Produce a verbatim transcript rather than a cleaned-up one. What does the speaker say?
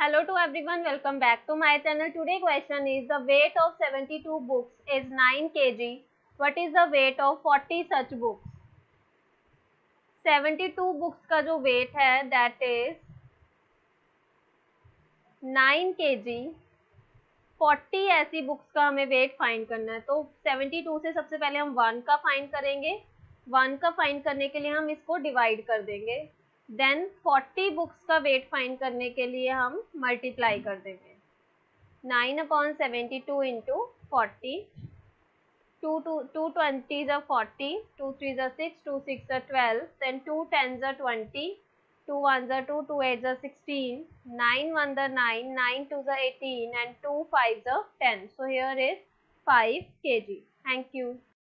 Hello to everyone, welcome back to my channel. Today question is, the weight of seventy-two books is nine kilograms. What is the weight of forty such books? seventy-two books का जो weight है that is nine kilograms. forty ऐसी books का हमें weight find करना है. तो seventy-two से सबसे पहले हम one का find करेंगे. one का find करने के लिए हम इसको divide कर देंगे. Then forty बुक्स का वेट फाइंड करने के लिए हम मल्टीप्लाई कर देंगे. Nine upon seventy two into forty, two two two twenty ज़ा फोर्टी, टू थ्री ज़ा सिक्स, टू सिक्स ज़ा ट्वेल्व, दैन टू टेन ज़ा ट्वेंटी, टू वन ज़ा टू, टू एट ज़ा सिक्सटीन, नाइन वन ज़ा नाइन, नाइन टू ज़ा eighteen and two five ज़ा ten. So here is five K G. Thank you.